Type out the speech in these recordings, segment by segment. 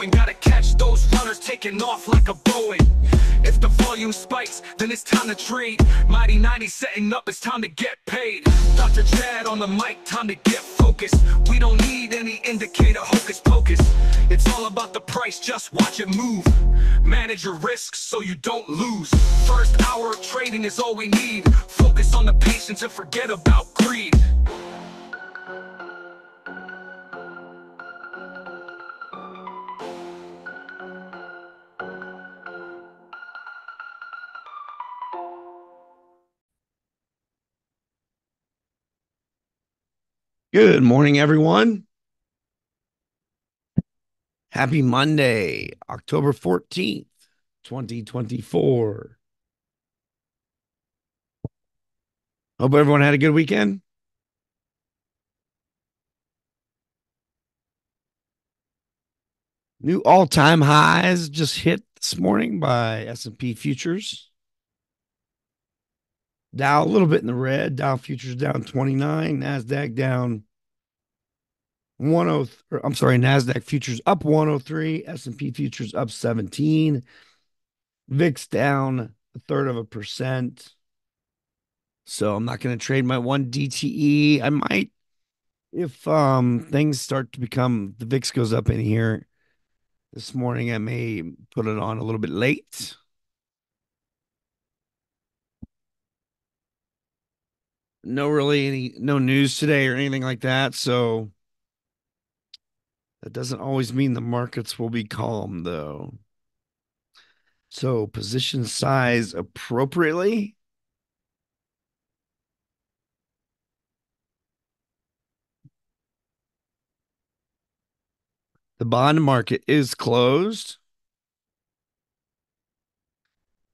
going. Gotta catch those runners taking off like a Boeing. If the volume spikes, then it's time to trade. Mighty 90 setting up, it's time to get paid. Dr. Chad on the mic, time to get focused. We don't need any indicator hocus pocus. It's all about the price, just watch it move. Manage your risks so you don't lose. First hour of trading is all we need. Focus on the patience and forget about greed. Good morning, everyone. Happy Monday, October 14th, 2024. Hope everyone had a good weekend. New all-time highs just hit this morning by S&P futures. Dow a little bit in the red. Dow futures down 29. NASDAQ down 103. I'm sorry, NASDAQ futures up 103. S&P futures up 17. VIX down 1/3%. So I'm not going to trade my one DTE. I might if things start to become, the VIX goes up in here this morning. I may put it on a little bit late. No news today or anything like that, so that doesn't always mean the markets will be calm, though. So position size appropriately. The bond market is closed.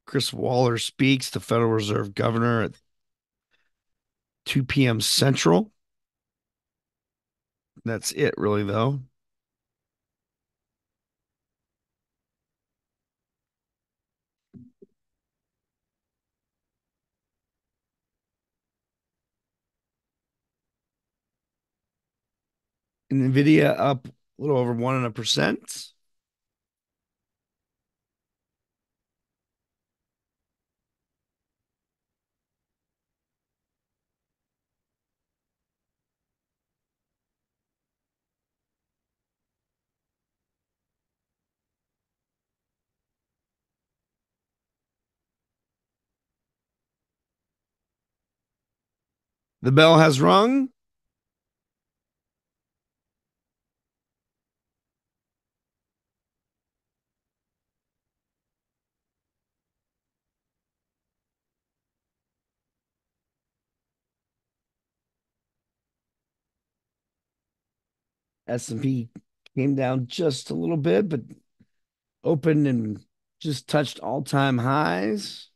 Chris Waller speaks, the Federal Reserve Governor, at 2 p.m. Central. That's it, really, though. NVIDIA up a little over 1%. The bell has rung. S&P came down just a little bit, but opened and just touched all-time highs.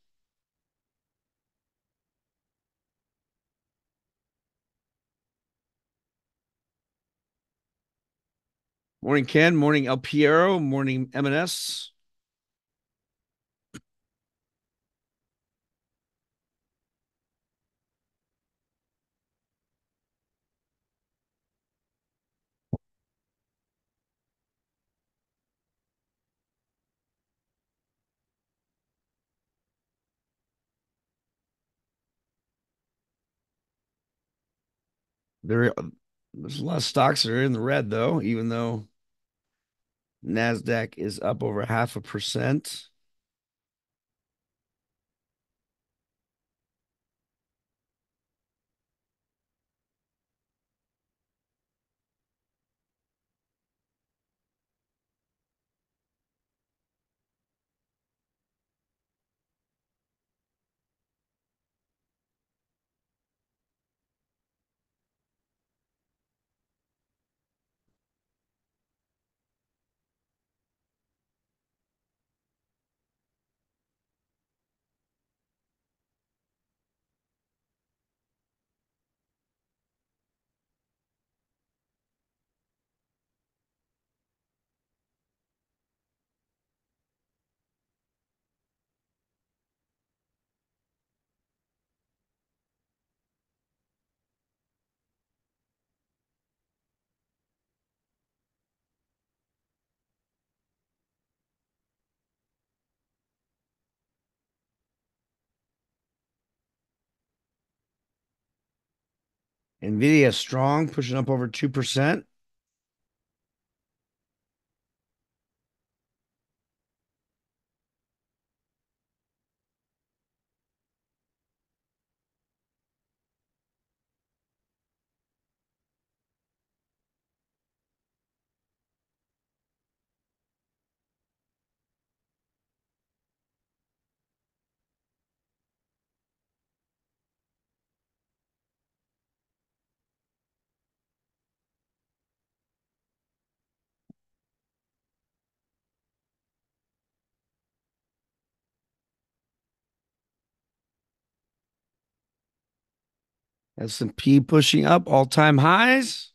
Morning, Ken. Morning, LPRO. Morning, M&S. There's a lot of stocks that are in the red, though, even though NASDAQ is up over 0.5%. NVIDIA strong, pushing up over 2%. S&P pushing up, all-time highs.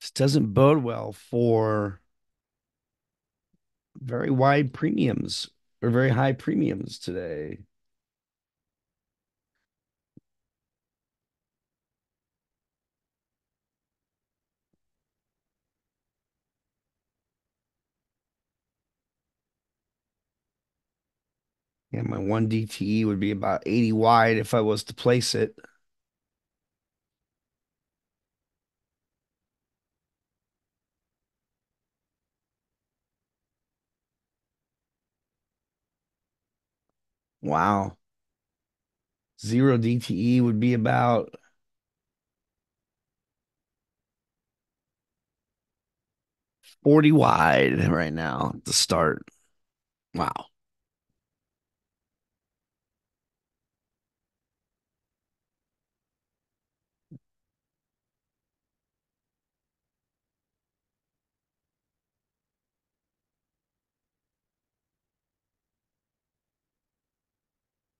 This doesn't bode well for very wide premiums or very high premiums today. And my one DTE would be about 80 wide if I was to place it. Wow. Zero DTE would be about 40 wide right now at the start. Wow.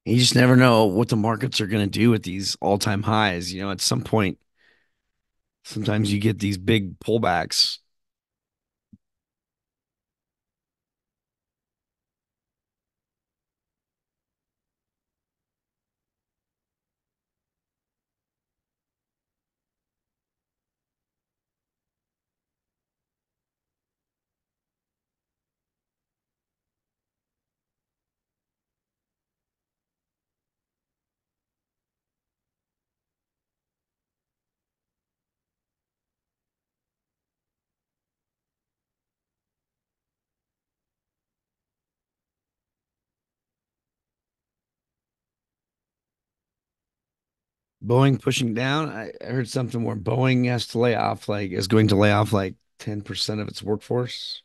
You just never know what the markets are going to do with these all-time highs. You know, at some point, sometimes you get these big pullbacks. Boeing pushing down. I heard something where Boeing has to lay off, like, is going to lay off like 10% of its workforce.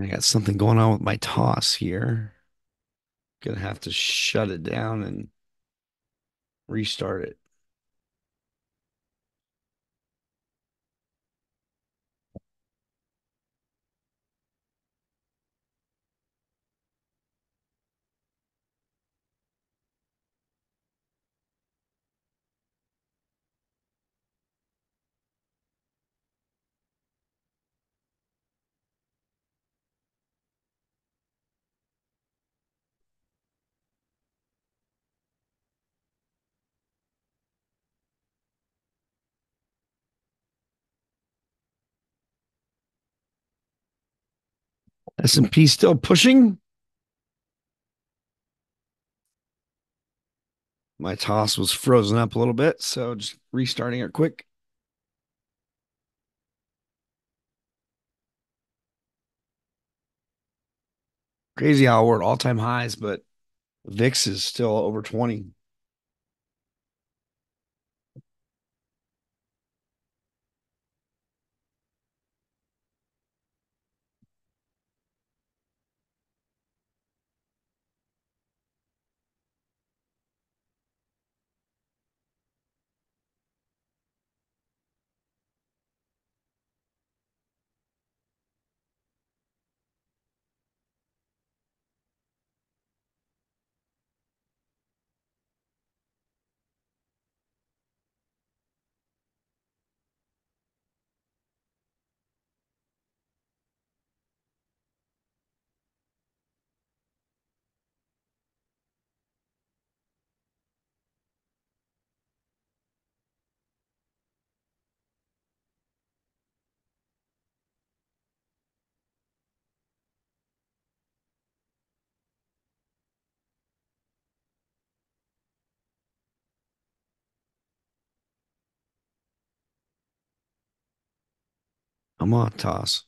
I got something going on with my toss here. Gonna have to shut it down and restart it. S&P still pushing. My toss was frozen up a little bit, so just restarting it quick. Crazy how we're at all-time highs, but VIX is still over 20. Come on, toss.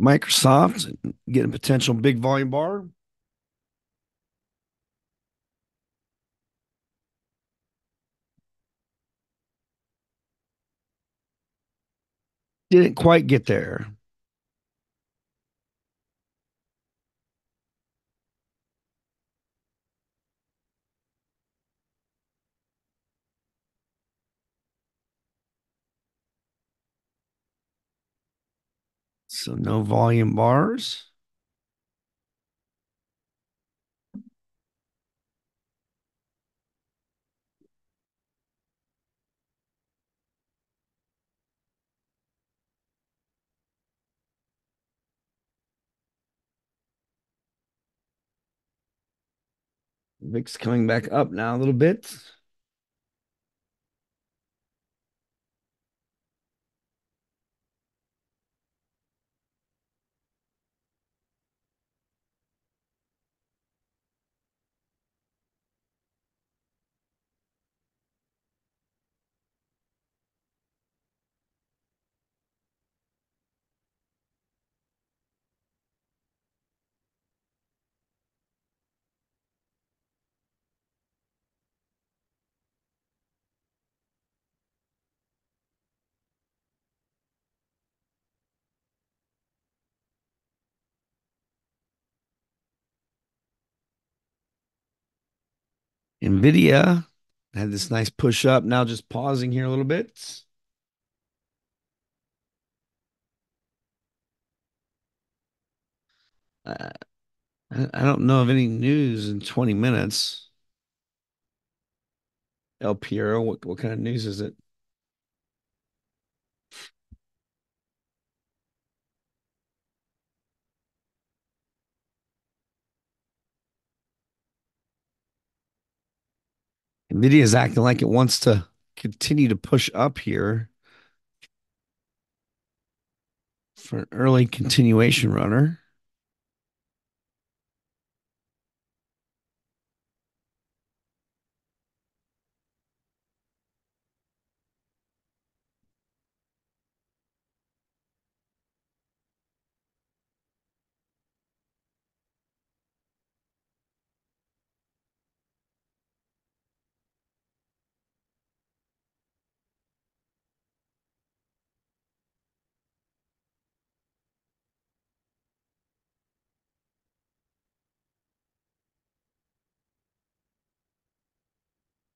Microsoft getting a potential big volume bar. Didn't quite get there. So no volume bars. VIX coming back up now a little bit. NVIDIA had this nice push up. Now just pausing here a little bit. I don't know of any news in 20 minutes. LPRO, what kind of news is it? NVIDIA is acting like it wants to continue to push up here for an early continuation runner.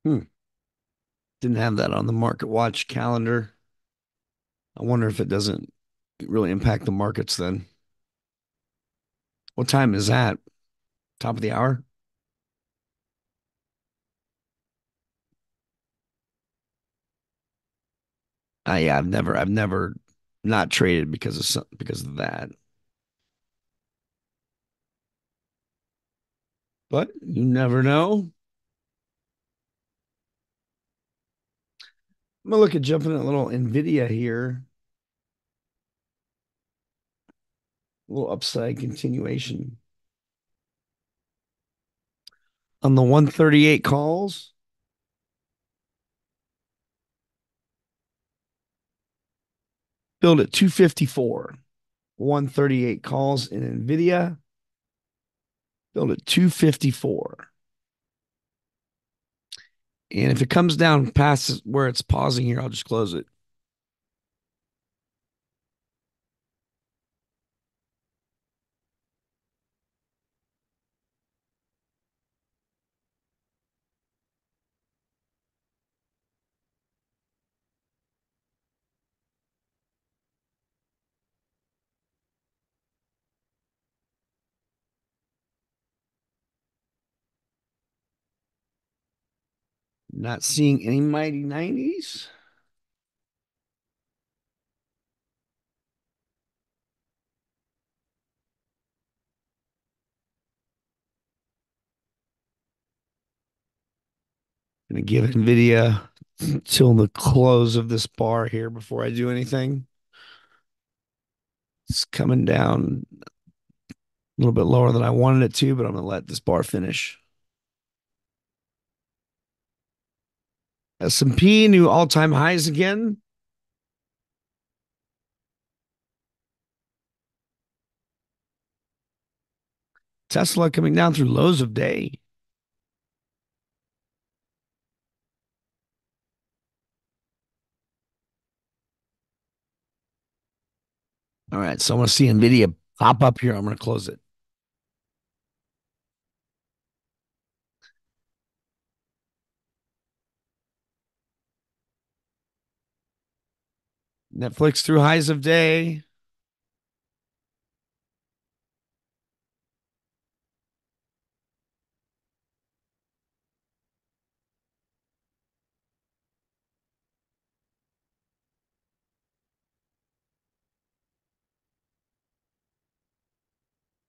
Didn't have that on the market watch calendar. I wonder if it doesn't really impact the markets then. What time is that? Top of the hour? Yeah, I've never not traded because of that. But you never know. I'm gonna look at jumping a little NVIDIA here. A little upside continuation on the 138 calls. Build at 254. 138 calls in NVIDIA. Build at 254. And if it comes down past where it's pausing here, I'll just close it. Not seeing any mighty 90s. Gonna give NVIDIA till the close of this bar here before I do anything. It's coming down a little bit lower than I wanted it to, but I'm gonna let this bar finish. S&P, new all-time highs again. Tesla coming down through lows of day. All right, so I'm going to see NVIDIA pop up here. I'm going to close it. Netflix through highs of day.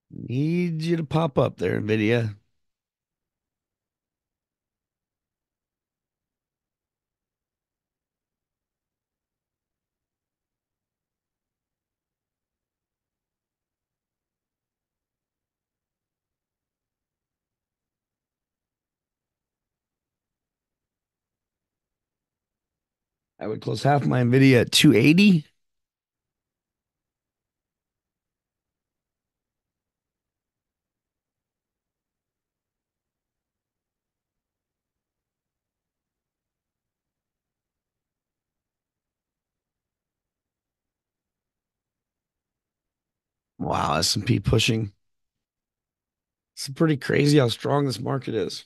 Need you to pop up there, NVIDIA. I would close half my NVIDIA at 280. Wow, S&P pushing. It's pretty crazy how strong this market is.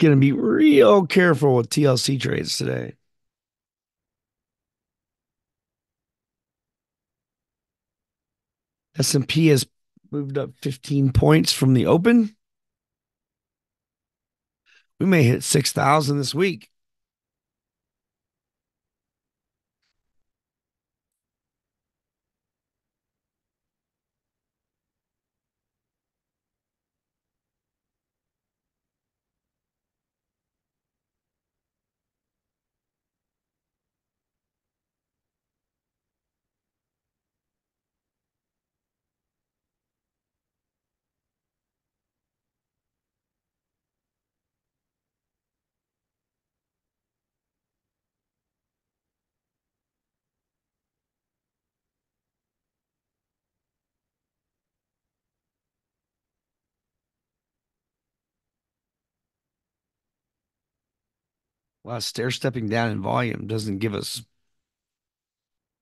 Going to be real careful with TLC trades today. S&P has moved up 15 points from the open. We may hit 6,000 this week. Wow, stair-stepping down in volume doesn't give us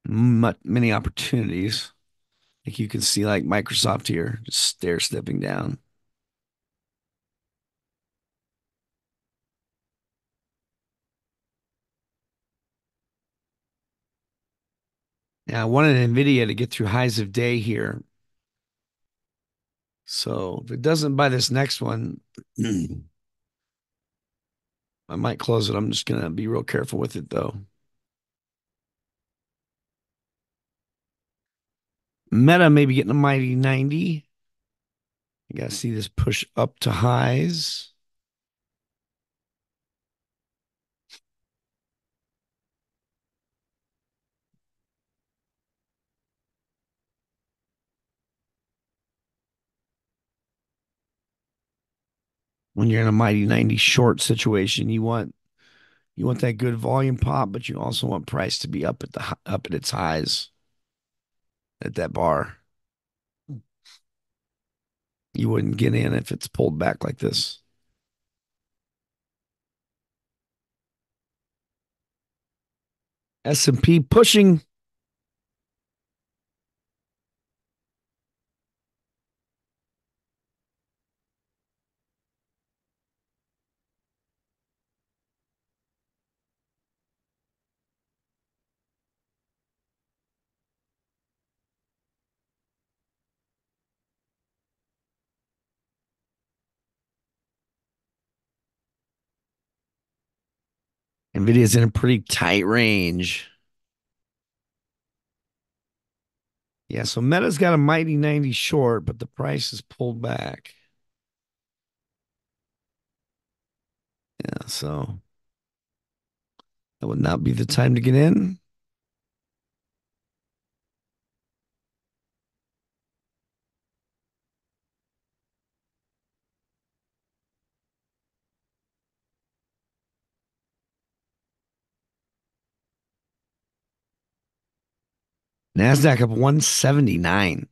many opportunities. Like you can see, like Microsoft here, just stair-stepping down. Now, I wanted NVIDIA to get through highs of day here. So if it doesn't buy this next one, I might close it. I'm just going to be real careful with it, though. Meta may be getting a mighty 90. You got to see this push up to highs. When you're in a mighty 90 short situation, you want that good volume pop, but you also want price to be up at its highs at that bar. You wouldn't get in if it's pulled back like this. S&P pushing. NVIDIA is in a pretty tight range. Yeah, so Meta's got a mighty 90 short, but the price is pulled back. Yeah, so that would not be the time to get in. NASDAQ up 179.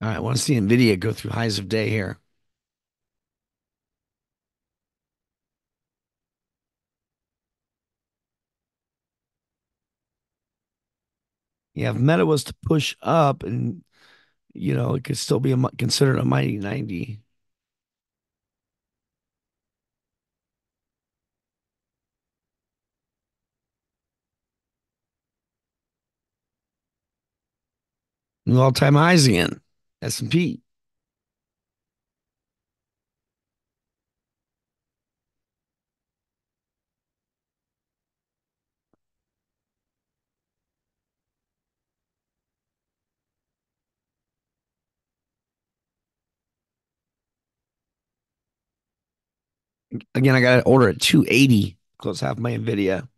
All right, I want to see NVIDIA go through highs of day here. Yeah, if Meta was to push up and it could still be considered a mighty 90. New all-time highs again, S&P. Again, I got an order at 280, close half my NVIDIA.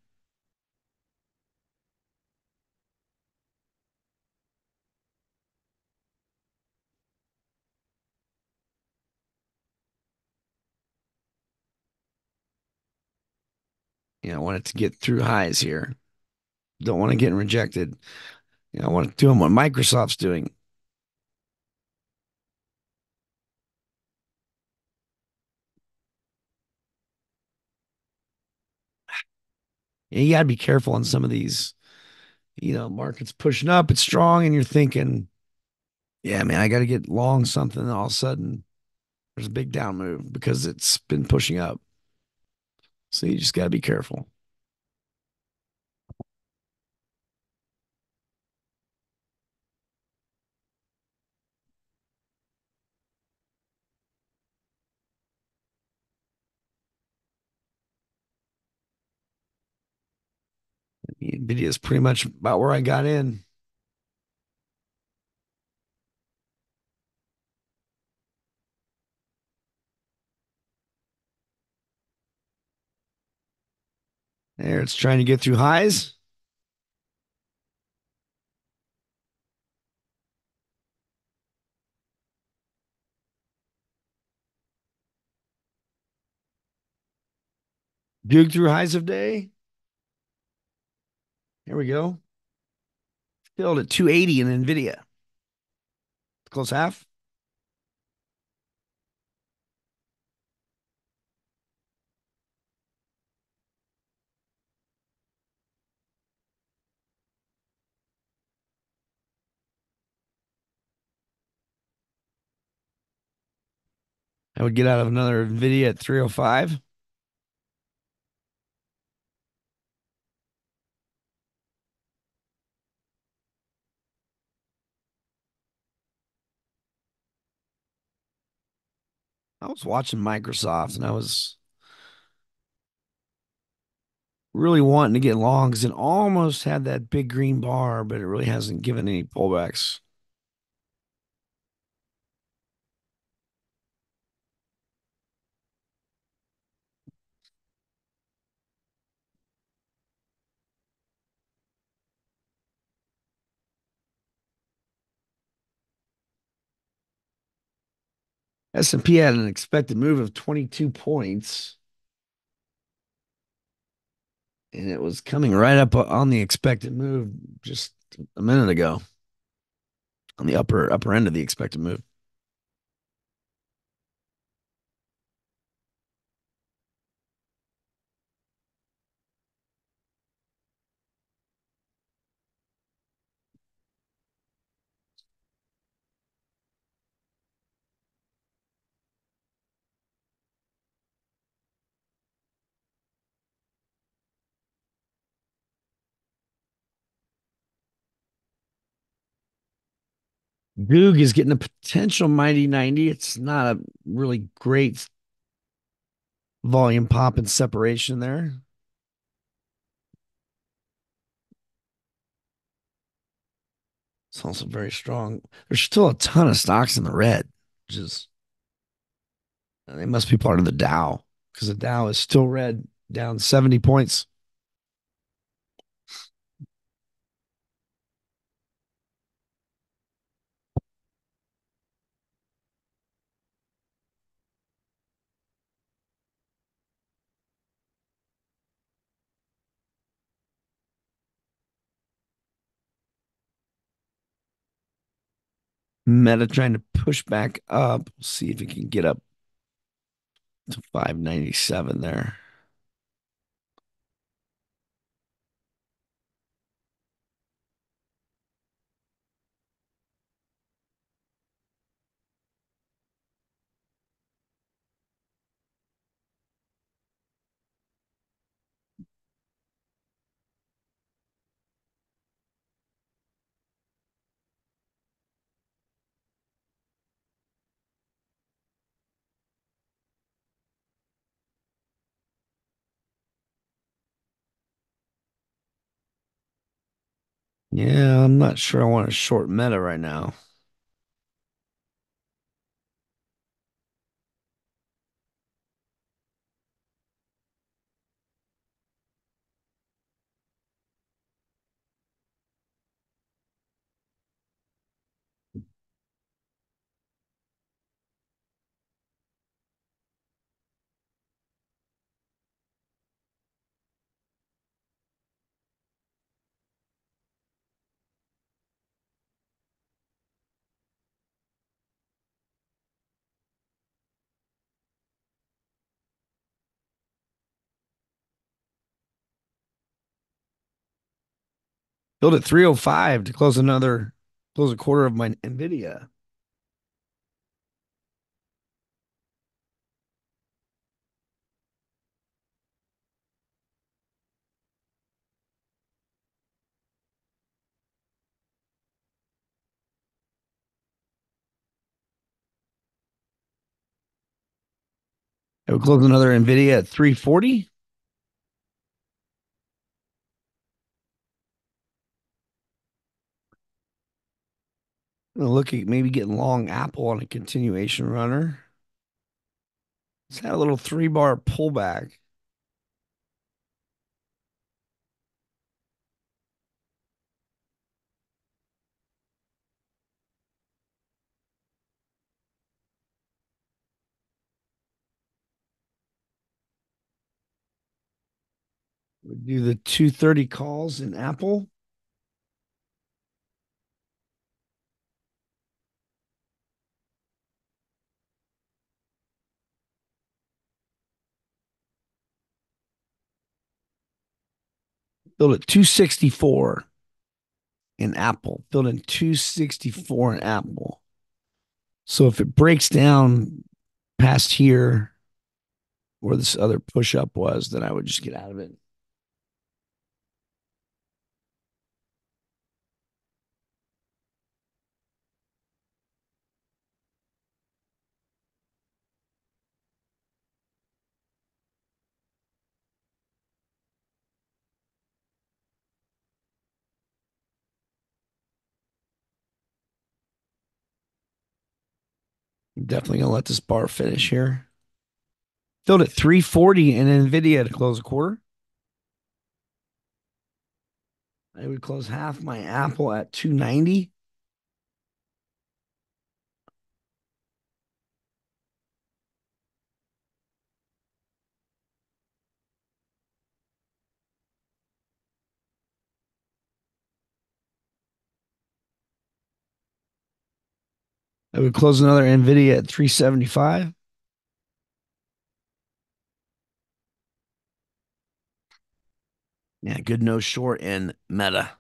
I want it to get through highs here. Don't want to get rejected. I want to do what Microsoft's doing. You got to be careful on some of these, markets pushing up. It's strong, and you're thinking, yeah, man, I got to get long something. And all of a sudden, there's a big down move because it's been pushing up. So you just got to be careful. NVIDIA is pretty much about where I got in. There, it's trying to get through highs. Duke through highs of day. Here we go. Filled at 280 in NVIDIA. Close half. I would get out of another NVIDIA at 305. I was watching Microsoft and I was really wanting to get longs and almost had that big green bar, but it really hasn't given any pullbacks. S&P had an expected move of 22 points. And it was coming right up on the expected move just a minute ago. On the upper end of the expected move. Goog is getting a potential mighty 90. It's not a really great volume pop and separation there. It's also very strong. There's still a ton of stocks in the red, which is, they must be part of the Dow because the Dow is still red, down 70 points. Meta trying to push back up. We'll see if it can get up to 597 there. Yeah, I'm not sure I want to short Meta right now. Built at 305 to close a quarter of my NVIDIA. I would close another NVIDIA at 340. Look at maybe getting long Apple on a continuation runner. It's had a little 3-bar pullback. We do the 230 calls in Apple. Built at 264 in Apple. Built in 264 in Apple. So if it breaks down past here where this other push up was, then I would just get out of it. Definitely gonna let this bar finish here. Filled at 340 in NVIDIA to close a quarter. I would close half my Apple at 290. I would close another NVIDIA at 375. Yeah, good no short in Meta.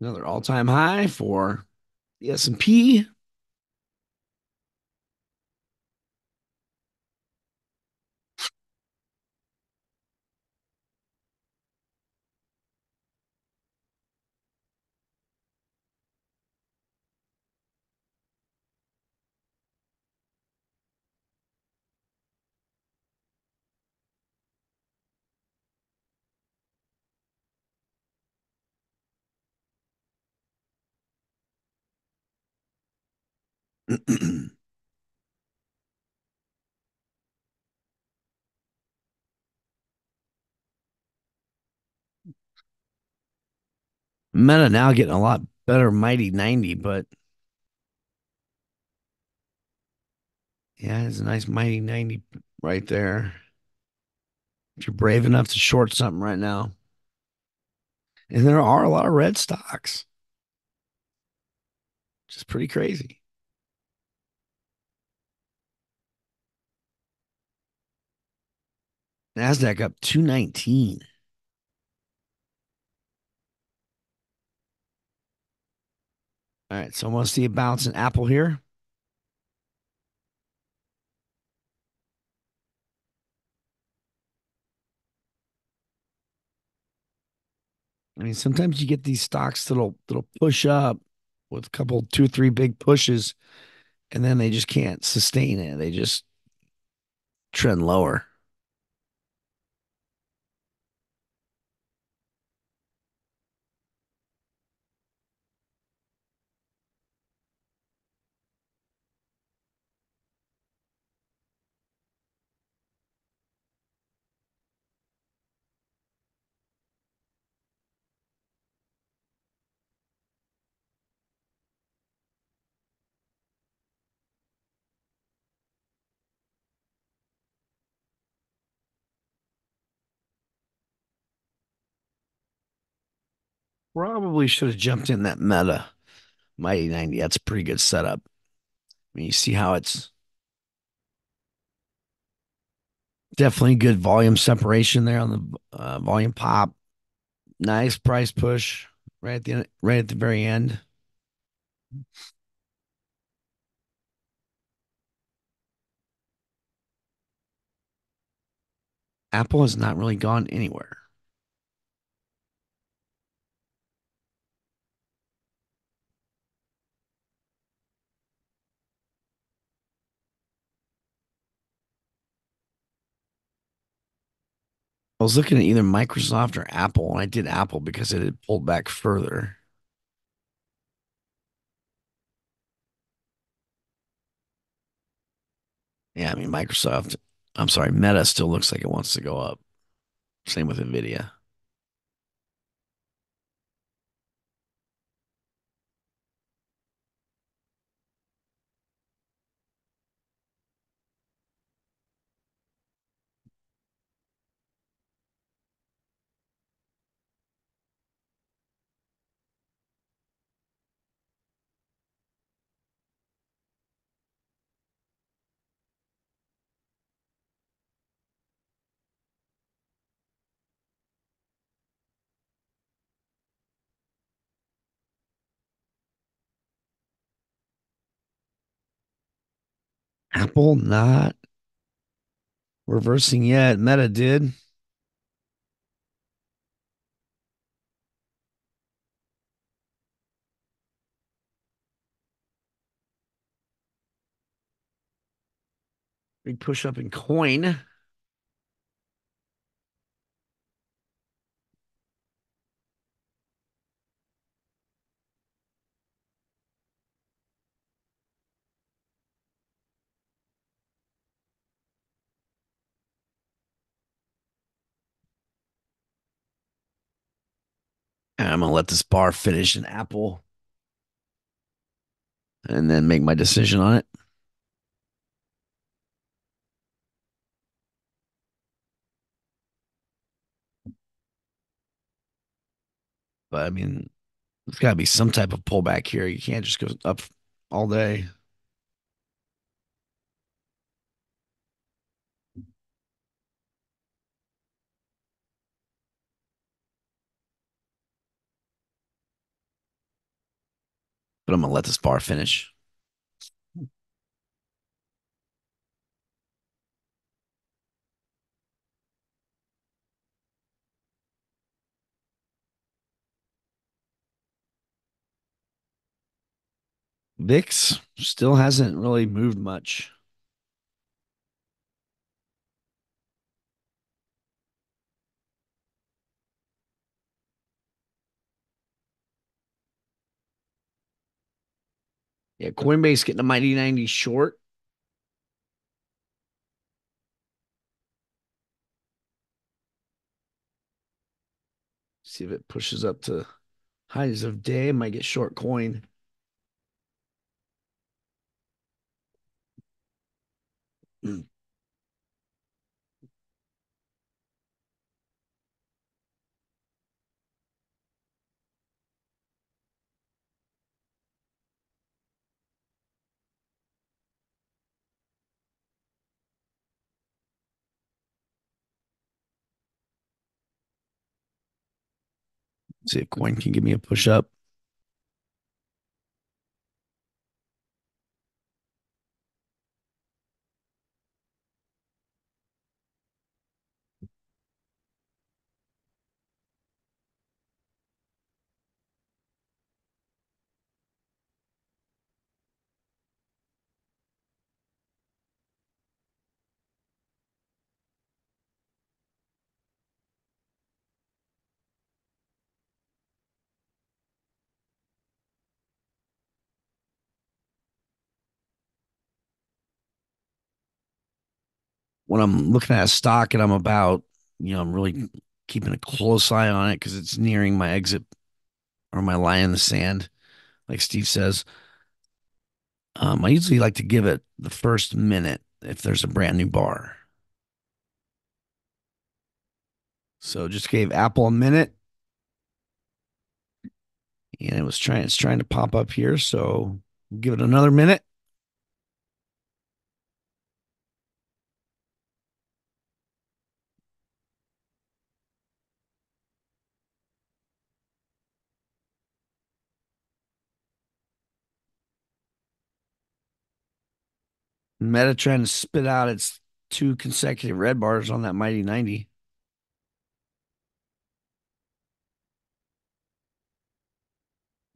Another all-time high for the S&P. Meta now getting a lot better, mighty 90, but yeah, it's a nice mighty 90 right there. If you're brave enough to short something right now. And there are a lot of red stocks. Which is pretty crazy. NASDAQ up 219. All right, so I want to see a bounce in Apple here. I mean, sometimes you get these stocks that'll push up with a couple, two, three big pushes, and then they just can't sustain it. They just trend lower. Probably should have jumped in that Meta mighty 90. That's a pretty good setup. I mean, you see how it's definitely good volume separation there on the volume pop. Nice price push right at the end, right at the very end. Apple has not really gone anywhere. I was looking at either Microsoft or Apple, and I did Apple because it had pulled back further. Yeah, I mean, Microsoft, I'm sorry, Meta still looks like it wants to go up. Same with NVIDIA. Apple not reversing yet. Meta did. Big push up in coin. I'm going to let this bar finish in Apple and then make my decision on it. But, I mean, there's got to be some type of pullback here. You can't just go up all day. But I'm going to let this bar finish. VIX still hasn't really moved much. Yeah, Coinbase getting a mighty 90 short. See if it pushes up to highs of day. Might get short coin. See if coin can give me a push up. When I'm looking at a stock and I'm about, I'm really keeping a close eye on it because it's nearing my exit or my line in the sand, like Steve says. I usually like to give it the first minute if there's a brand new bar. So just gave Apple a minute. And it was it's trying to pop up here. So we'll give it another minute. Meta trying to spit out its two consecutive red bars on that mighty 90.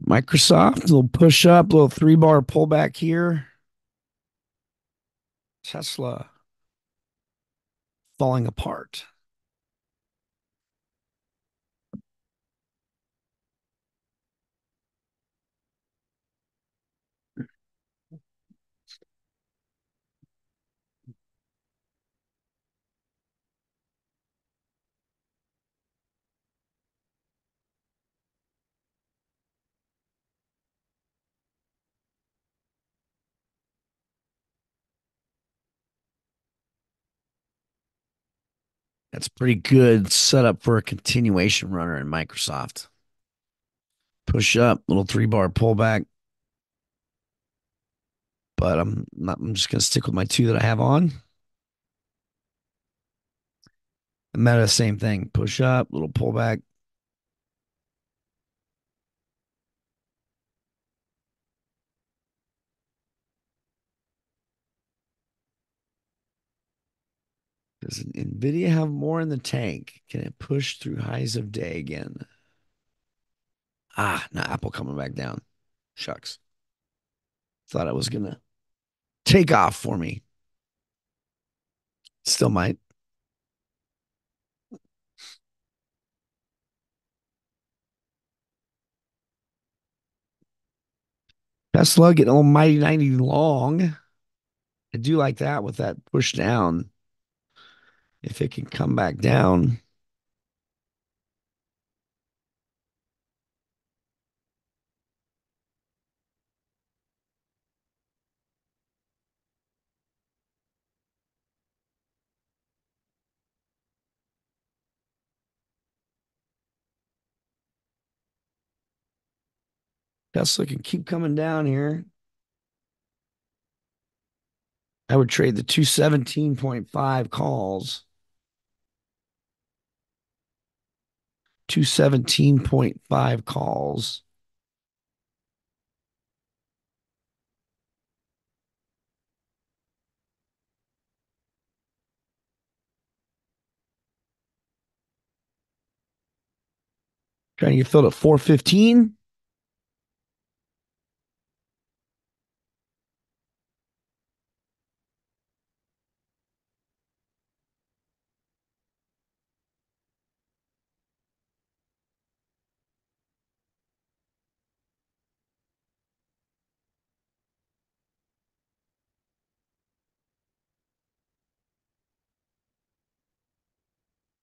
Microsoft, a little push up, little 3-bar pullback here. Tesla falling apart. That's pretty good setup for a continuation runner in Microsoft. Push up, little 3-bar pullback. But I'm just going to stick with my two that I have on. And Meta, same thing. Push up, little pullback. Does NVIDIA have more in the tank? Can it push through highs of day again? Ah, now Apple coming back down. Shucks. Thought I was going to take off for me. Still might. Tesla getting almighty 90 long. I do like that with that push down. If it can come back down. Tesla can keep coming down here. I would trade the 217.5 calls. 217.5 calls. Trying to get filled at 415.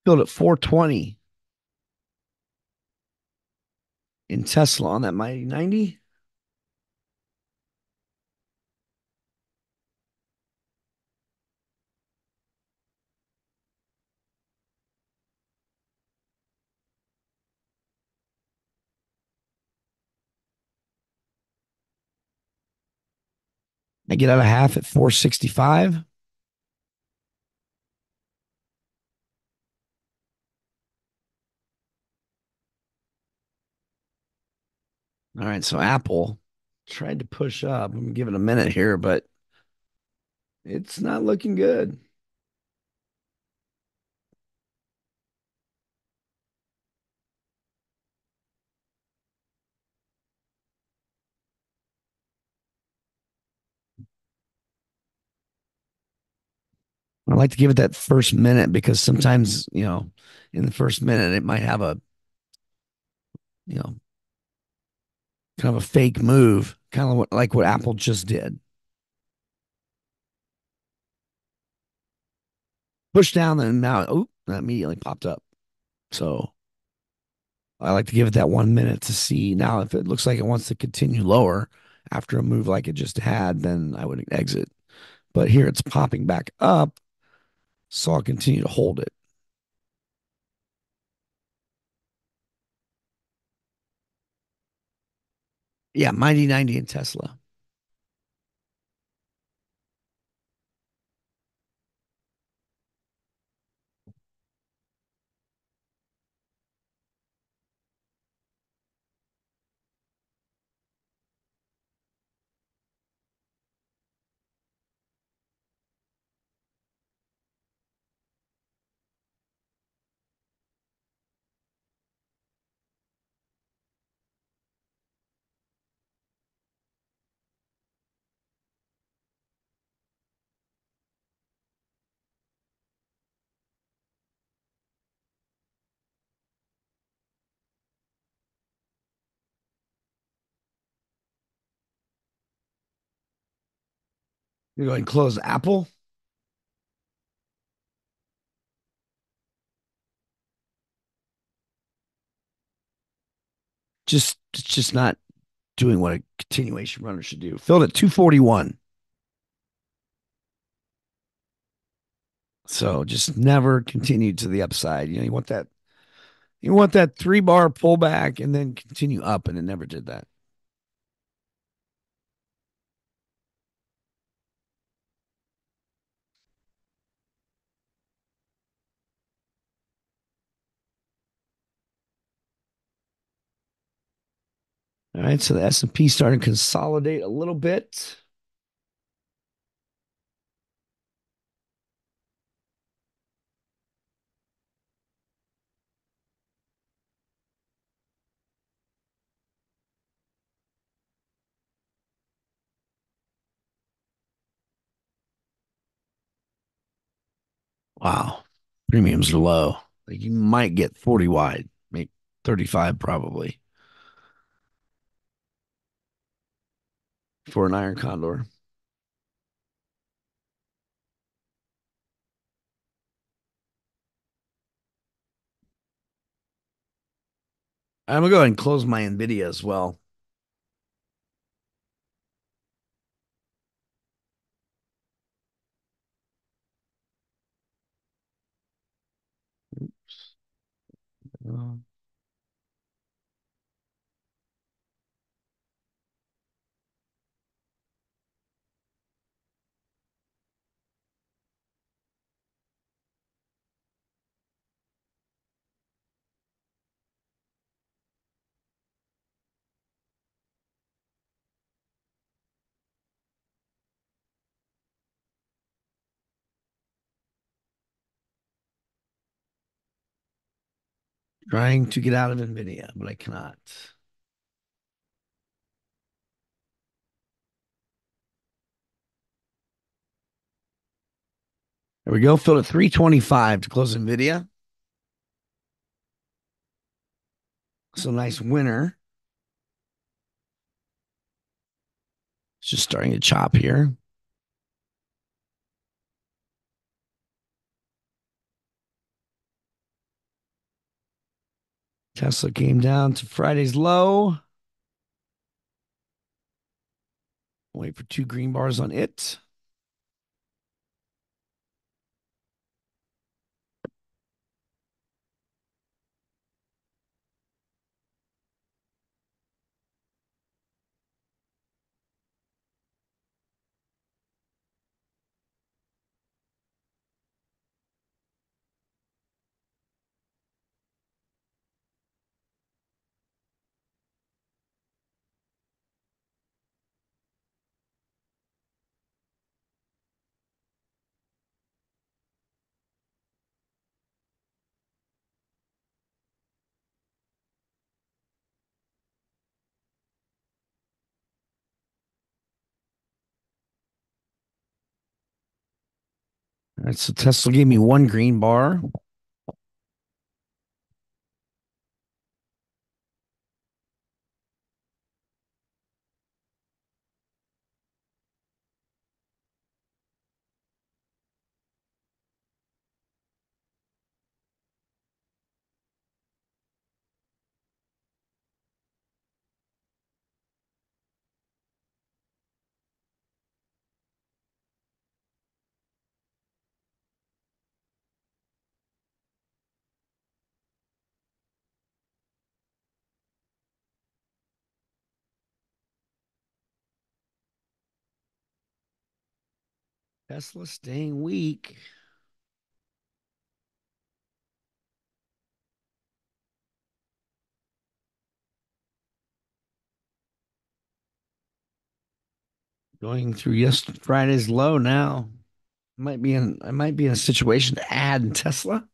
Filled at 420 in Tesla on that mighty 90. I get out of half at 465. All right, so Apple tried to push up. I'm going to give it a minute here, but it's not looking good. I like to give it that first minute because sometimes, in the first minute, it might have a, kind of a fake move, kind of like what Apple just did. Push down and now, oh, that immediately popped up. So I like to give it that 1 minute to see. Now, if it looks like it wants to continue lower after a move like it just had, then I would exit. But here it's popping back up, so I'll continue to hold it. Yeah, mighty 90 in Tesla. You're going to close Apple? It's just not doing what a continuation runner should do. Filled at 241. So just never continue to the upside. You want that 3-bar pullback and then continue up, and it never did that. All right, so the S&P starting to consolidate a little bit. Wow. Premiums are low. Like you might get 40 wide, maybe 35 probably. For an iron condor. I'm going to go ahead and close my NVIDIA as well. Oops. Trying to get out of NVIDIA, but I cannot. There we go. Filled at 325 to close NVIDIA. So nice winner. It's just starting to chop here. Tesla came down to Friday's low. Wait for two green bars on it. All right, so Tesla gave me one green bar. Tesla staying weak. Going through yesterday, Friday's low now. I might be in a situation to add in Tesla.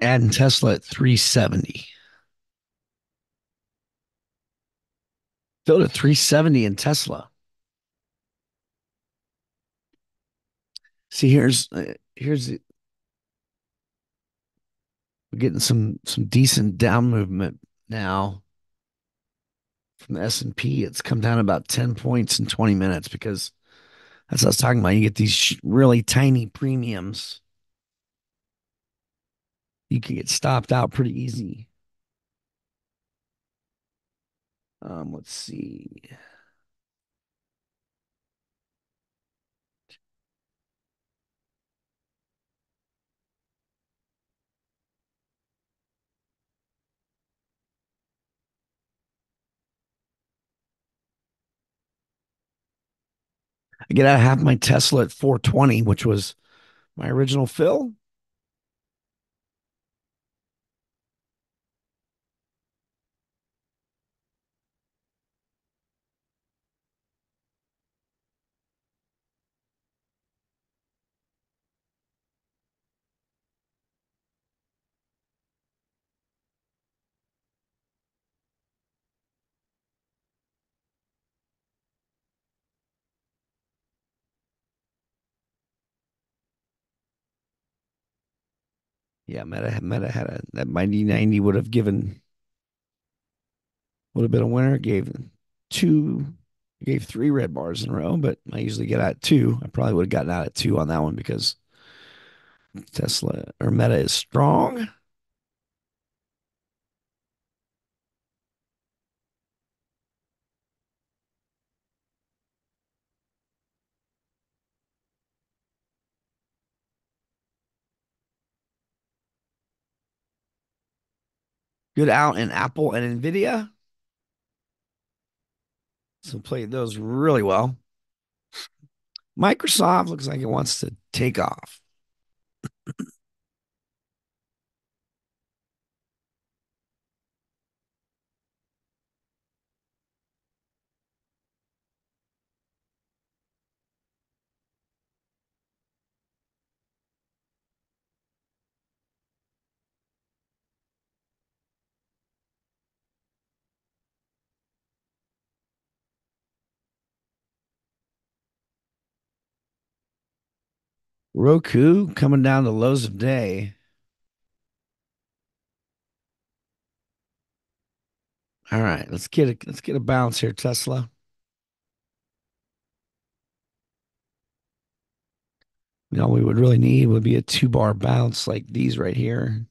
Adding Tesla at 370. Filled at 370 in Tesla. See, here's the, we're getting some decent down movement now from the S&P. It's come down about 10 points in 20 minutes because that's what I was talking about. You get these really tiny premiums. You can get stopped out pretty easy. Let's see. I get out of half my Tesla at 420, which was my original fill. Yeah, Meta had a, that mighty 90 would have given, would have been a winner. Gave three red bars in a row, but I usually get out at two. I probably would have gotten out at two on that one because Tesla or Meta is strong. Good out in Apple and NVIDIA. So played those really well. Microsoft looks like it wants to take off. Roku coming down the lows of day. All right, let's get a bounce here, Tesla. And all we would really need would be a 2-bar bounce like these right here.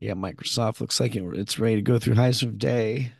Yeah, Microsoft looks like it's ready to go through highs of day.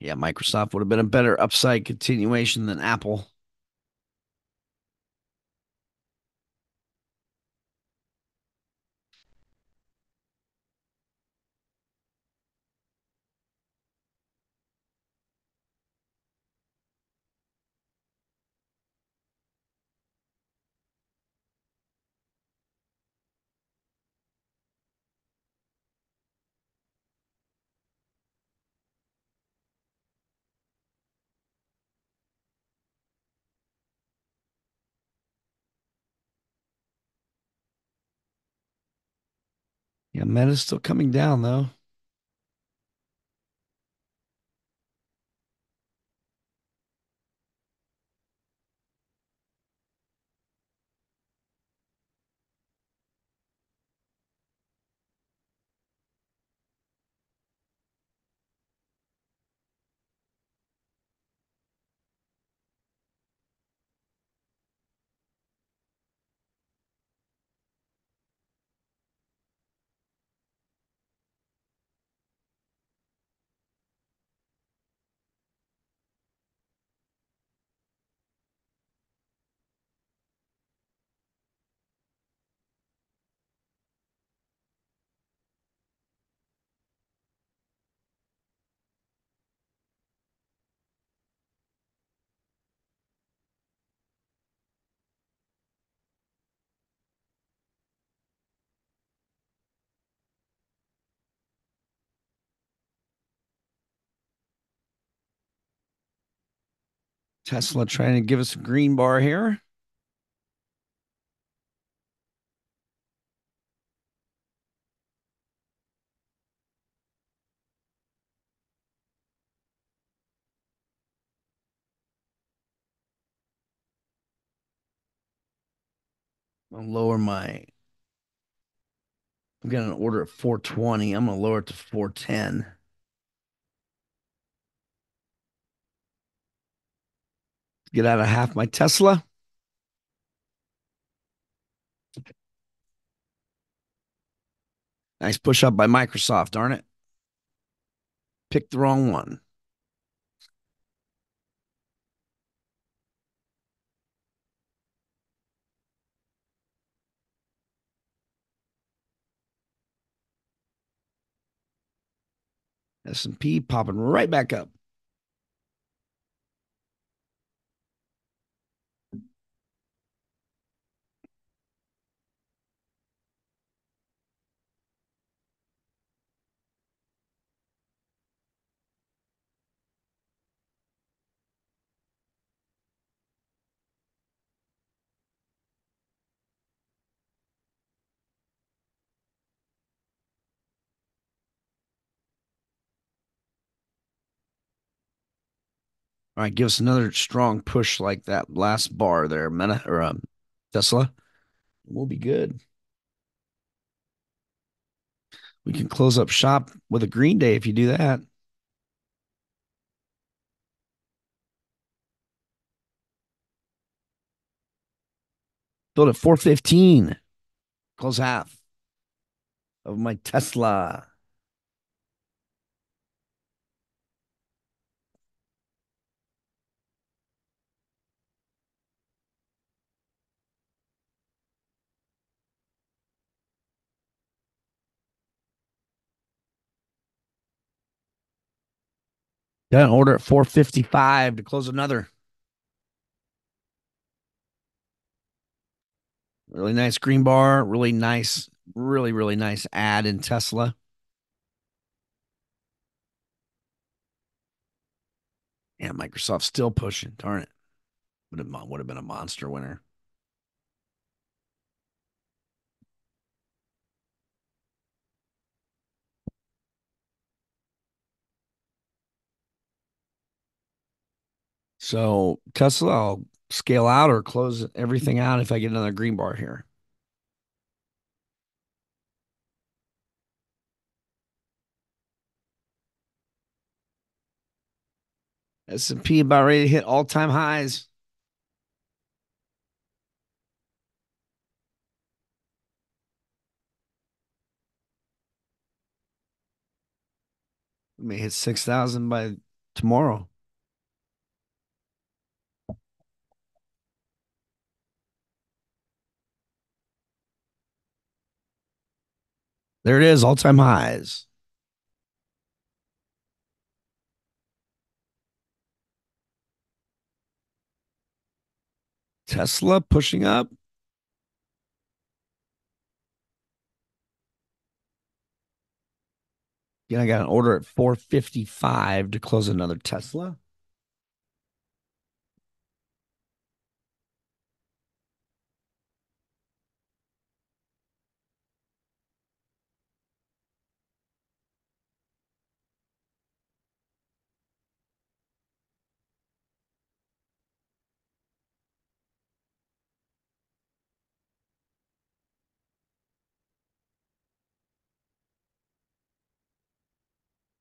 Yeah, Microsoft would have been a better upside continuation than Apple. Yeah, Meta's still coming down, though. Tesla trying to give us a green bar here. I'll lower my, I've got an order at 420. I'm going to lower it to 410. Get out of half my Tesla. Nice push up by Microsoft, darn it. Picked the wrong one. S&P popping right back up. All right, give us another strong push like that last bar there, Meta or Tesla. We'll be good. We can close up shop with a green day if you do that. Build at 415. Close half of my Tesla. Got an order at 455 to close another. Really nice green bar. Really nice, really nice ad in Tesla. Yeah, Microsoft's still pushing. Darn it. Would have been a monster winner. So Tesla, I'll scale out or close everything out if I get another green bar here. S&P about ready to hit all-time highs. We may hit 6,000 by tomorrow. There it is, all-time highs. Tesla pushing up. Again, I got an order at 455 to close another Tesla.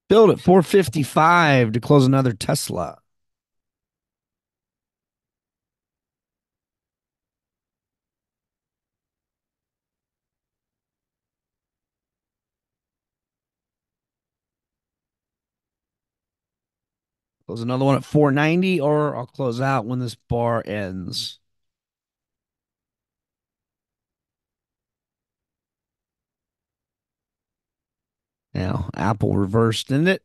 Build at 455 to close another Tesla. Close another one at 490, or I'll close out when this bar ends. Now, Apple reversed, didn't it?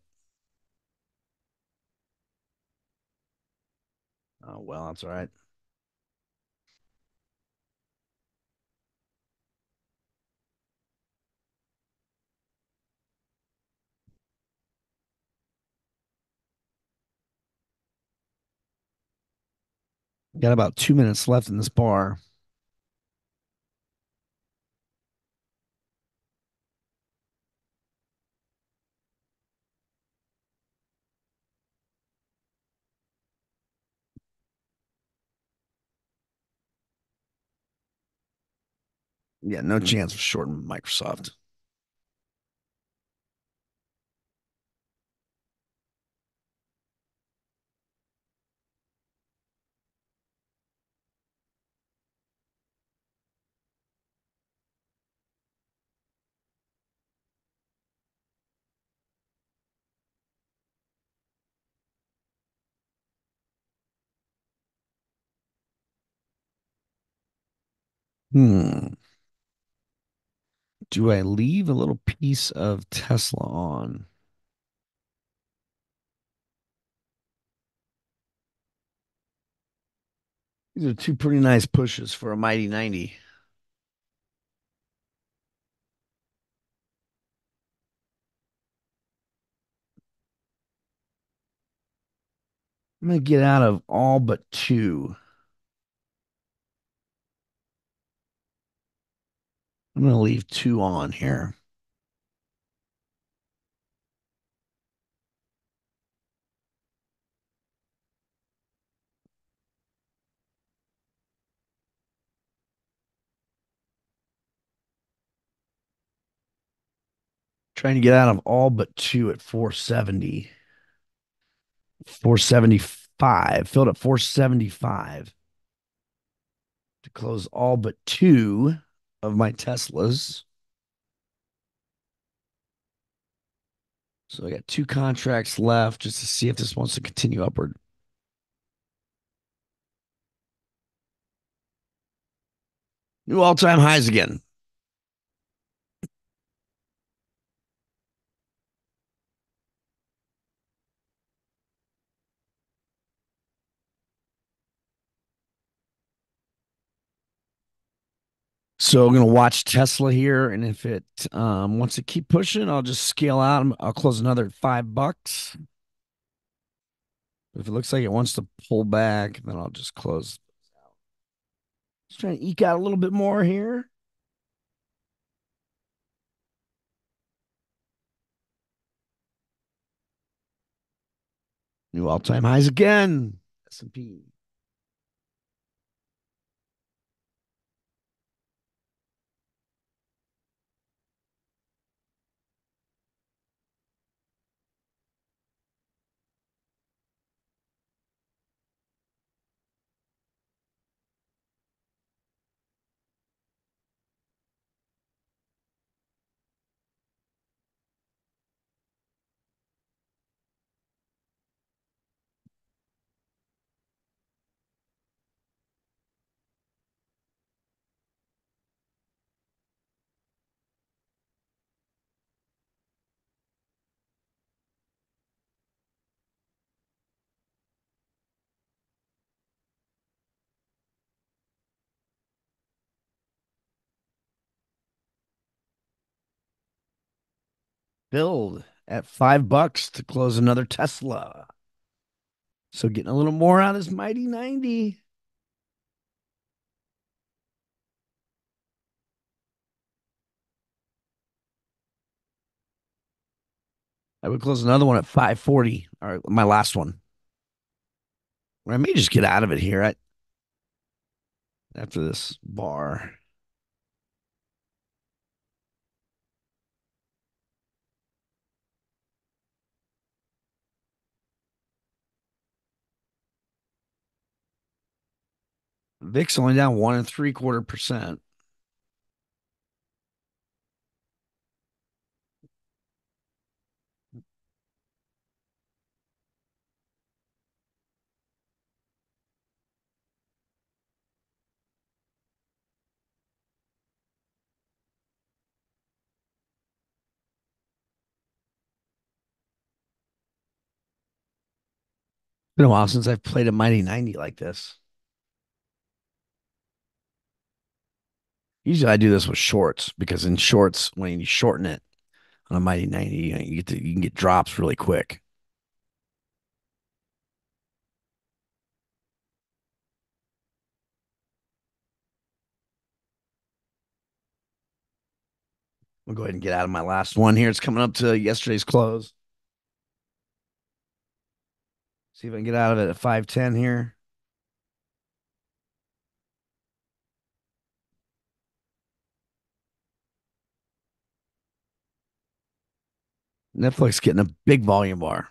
Oh, well, that's all right. Got about 2 minutes left in this bar. Yeah, no chance of shorting Microsoft. Do I leave a little piece of Tesla on? These are two pretty nice pushes for a mighty 90. I'm going to get out of all but two. I'm going to leave two on here. Trying to get out of all but two at 470. 475, filled at 475 to close all but two of my Teslas. So I got two contracts left just to see if this wants to continue upward. New all-time highs again. So I'm going to watch Tesla here, and if it wants to keep pushing, I'll just scale out. I'll close another $5. If it looks like it wants to pull back, then I'll just close. Just trying to eke out a little bit more here. New all-time highs again, S&P. Build at $5 to close another Tesla. So getting a little more out of this mighty 90. I would close another one at 540. All right, my last one. Or I may just get out of it here after this bar. VIX only down 1.75%. It's been a while since I've played a mighty 90 like this. Usually I do this with shorts, because in shorts, when you shorten it on a mighty 90, you can get drops really quick. We'll go ahead and get out of my last one here. It's coming up to yesterday's close. See if I can get out of it at 510 here. Netflix getting a big volume bar.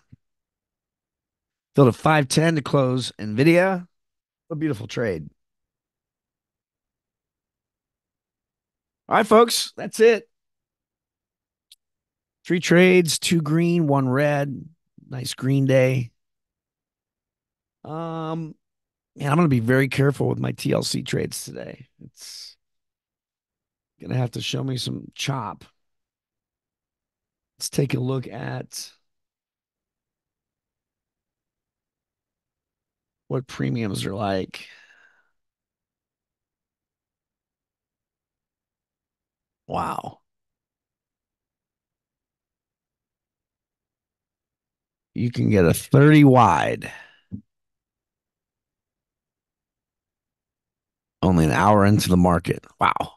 Filled at 510 to close NVIDIA. What a beautiful trade. All right, folks, that's it. Three trades, two green, one red. Nice green day. And I'm going to be very careful with my TLC trades today. It's going to have to show me some chop. Let's take a look at what premiums are like. Wow. You can get a 30 wide. Only an hour into the market. Wow.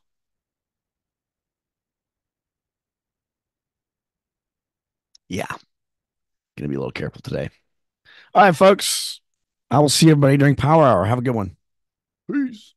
Yeah. Gonna be a little careful today. All right, folks. I will see everybody during Power Hour. Have a good one. Peace.